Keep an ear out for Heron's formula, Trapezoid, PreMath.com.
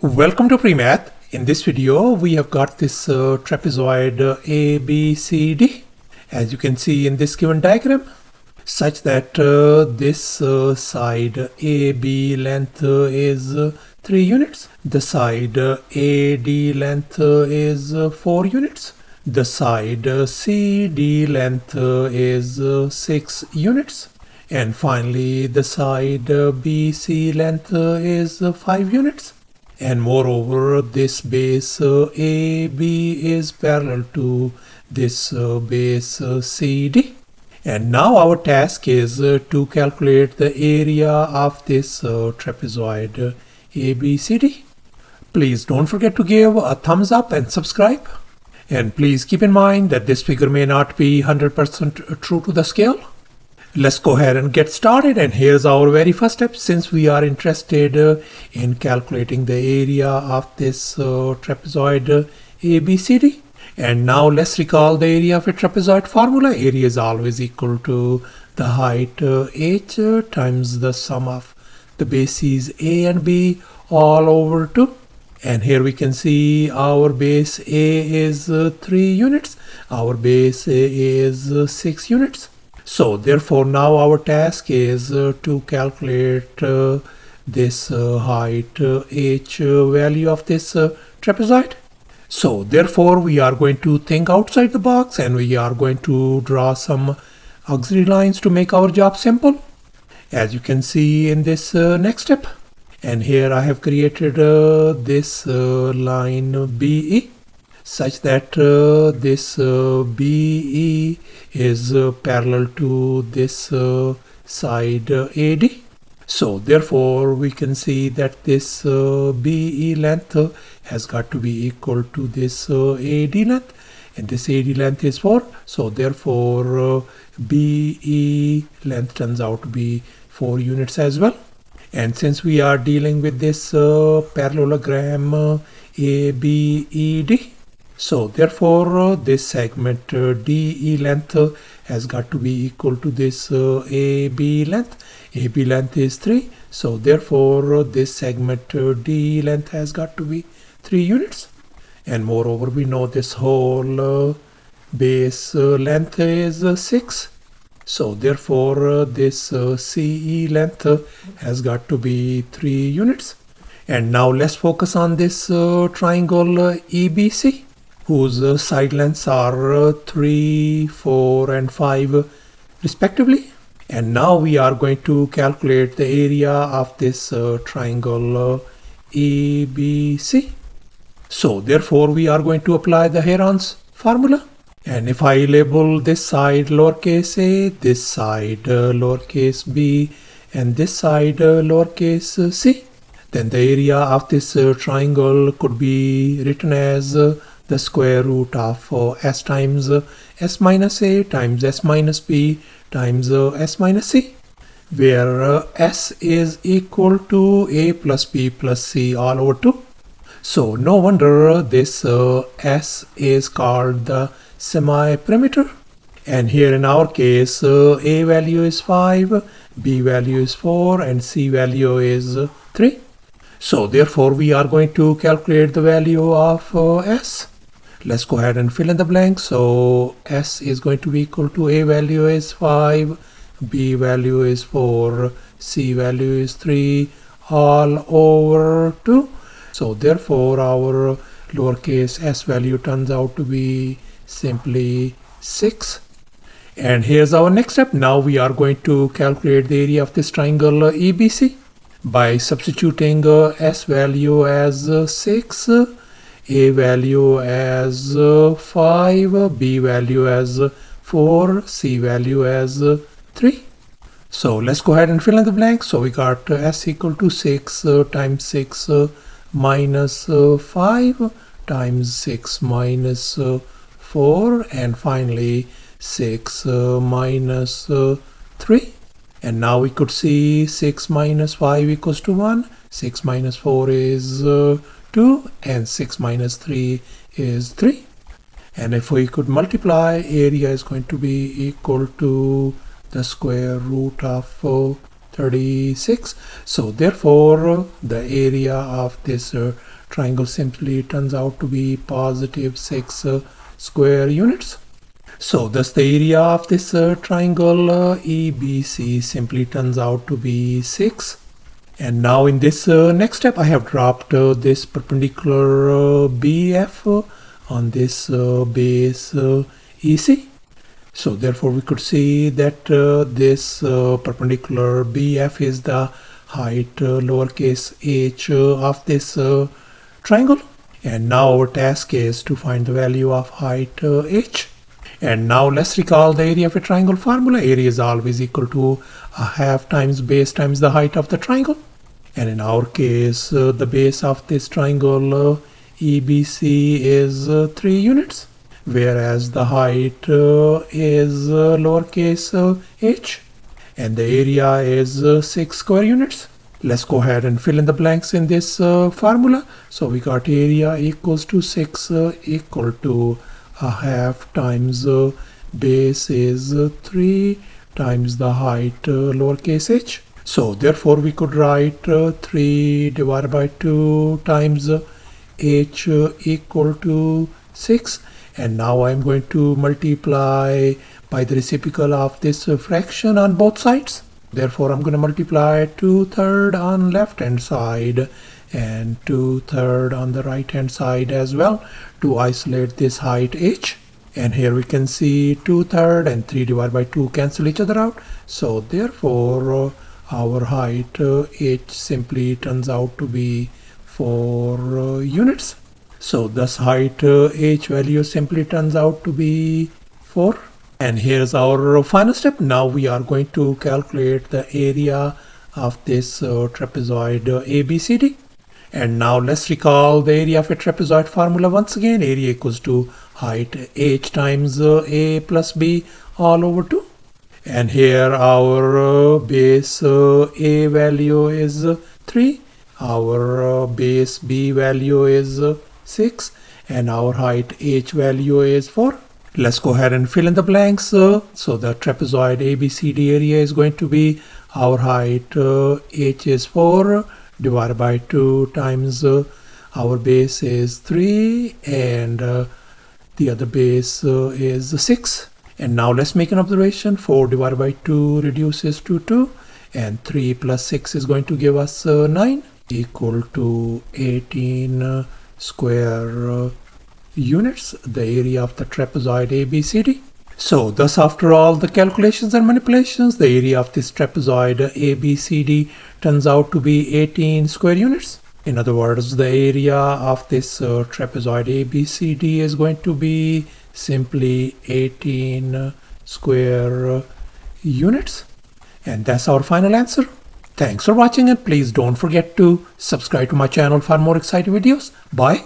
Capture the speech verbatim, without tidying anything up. Welcome to PreMath. In this video we have got this uh, trapezoid uh, A, B, C, D, as you can see in this given diagram, such that uh, this uh, side A, B length uh, is uh, three units, the side uh, A, D length uh, is uh, four units, the side uh, C, D length uh, is uh, six units, and finally the side uh, B, C length uh, is uh, five units. And moreover, this base uh, A B is parallel to this uh, base uh, C D. And now our task is uh, to calculate the area of this uh, trapezoid uh, A B C D. Please don't forget to give a thumbs up and subscribe. And please keep in mind that this figure may not be one hundred percent true to the scale. Let's go ahead and get started, and here's our very first step, since we are interested uh, in calculating the area of this uh, trapezoid uh, A B C D. And now let's recall the area of a trapezoid formula. Area is always equal to the height uh, h uh, times the sum of the bases a and b all over two. And here we can see our base a is uh, three units, our base a is uh, six units. So therefore now our task is uh, to calculate uh, this uh, height uh, h uh, value of this uh, trapezoid. So therefore we are going to think outside the box, and we are going to draw some auxiliary lines to make our job simple, as you can see in this uh, next step. And here I have created uh, this uh, line B E, such that uh, this uh, B E is uh, parallel to this uh, side uh, A D. So therefore we can see that this uh, B E length uh, has got to be equal to this uh, A D length, and this A D length is four. So therefore uh, B E length turns out to be four units as well. And since we are dealing with this uh, parallelogram uh, A B E D, so therefore uh, this segment uh, D E length uh, has got to be equal to this uh, A B length. A B length is three, so therefore uh, this segment uh, D E length has got to be three units. And moreover, we know this whole uh, base uh, length is uh, six, so therefore uh, this uh, C E length uh, has got to be three units. And now let's focus on this uh, triangle uh, E B C, whose uh, side lengths are uh, three, four and five uh, respectively. And now we are going to calculate the area of this uh, triangle uh, E B C. So therefore we are going to apply the Heron's formula. And if I label this side lowercase a, this side uh, lowercase b, and this side uh, lowercase uh, c, then the area of this uh, triangle could be written as uh, the square root of uh, s times uh, s minus a times s minus b times uh, s minus c, where uh, s is equal to a plus b plus c all over two. So no wonder this uh, s is called the semi-perimeter. And here in our case uh, a value is five, b value is four, and c value is uh, three. So therefore we are going to calculate the value of uh, s. Let's go ahead and fill in the blank. So s is going to be equal to a value is five, b value is four, c value is three, all over two. So therefore our lowercase s value turns out to be simply six. And here's our next step. Now we are going to calculate the area of this triangle uh, E B C by substituting uh, s value as uh, six, uh, a value as uh, five, uh, b value as uh, four, c value as uh, three. So let's go ahead and fill in the blank. So we got uh, s equal to six uh, times six uh, minus uh, five times six minus uh, four, and finally six uh, minus uh, three. And now we could see six minus five equals to one, six minus four is uh, two, and six minus three is three. And if we could multiply, area is going to be equal to the square root of uh, thirty-six. So therefore the area of this uh, triangle simply turns out to be positive six uh, square units. So thus the area of this uh, triangle uh, E B C simply turns out to be six. And now in this uh, next step I have dropped uh, this perpendicular uh, B F uh, on this uh, base uh, E C. So therefore we could see that uh, this uh, perpendicular B F is the height uh, lowercase h uh, of this uh, triangle. And now our task is to find the value of height uh, h. And now let's recall the area of a triangle formula. Area is always equal to a half times base times the height of the triangle. And in our case, uh, the base of this triangle uh, E B C is uh, three units, whereas the height uh, is uh, lowercase uh, h, and the area is uh, six square units. Let's go ahead and fill in the blanks in this uh, formula. So we got area equals to six uh, equal to a half times uh, base is uh, three times the height uh, lowercase h. So therefore we could write uh, three divided by two times uh, h uh, equal to six. And now I'm going to multiply by the reciprocal of this uh, fraction on both sides. Therefore I'm going to multiply two thirds on left hand side and two thirds on the right hand side as well to isolate this height h. And here we can see two thirds and three divided by two cancel each other out. So therefore uh, our height uh, h simply turns out to be four uh, units. So thus height uh, h value simply turns out to be four. And here's our final step. Now we are going to calculate the area of this uh, trapezoid uh, A B C D. And now let's recall the area of a trapezoid formula once again. Area equals to height h times uh, a plus b all over two. And here our uh, base uh, a value is uh, three, our uh, base b value is uh, six, and our height h value is four. Let's go ahead and fill in the blanks. Uh, so the trapezoid A B C D area is going to be our height uh, h is four divided by two times uh, our base is three and uh, the other base uh, is six. And now let's make an observation. four divided by two reduces to two, and three plus six is going to give us uh, nine equal to eighteen uh, square uh, units, the area of the trapezoid A B C D. So thus after all the calculations and manipulations, the area of this trapezoid A B C D turns out to be eighteen square units. In other words, the area of this uh, trapezoid A B C D is going to be simply eighteen uh, square uh, units. And that's our final answer. Thanks for watching, and please don't forget to subscribe to my channel for more exciting videos. Bye.